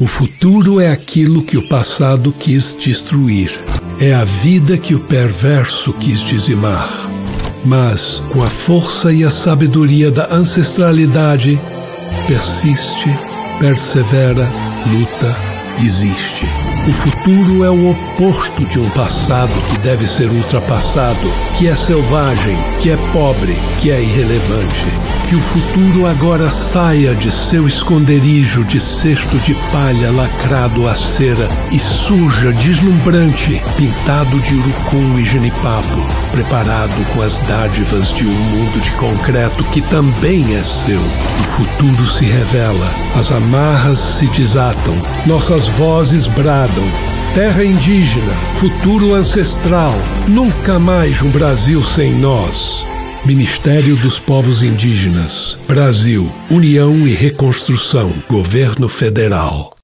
O futuro é aquilo que o passado quis destruir. É a vida que o perverso quis dizimar. Mas, com a força e a sabedoria da ancestralidade, persiste, persevera, luta, existe. O futuro é o oposto de um passado que deve ser ultrapassado, que é selvagem, que é pobre, que é irrelevante. Que o futuro agora saia de seu esconderijo de cesto de palha lacrado à cera e suja, deslumbrante, pintado de urucum e jenipapo, preparado com as dádivas de um mundo de concreto que também é seu. O futuro se revela, as amarras se desatam, nossas vozes bradam. Terra indígena, futuro ancestral, nunca mais um Brasil sem nós. Ministério dos Povos Indígenas, Brasil, União e Reconstrução, Governo Federal.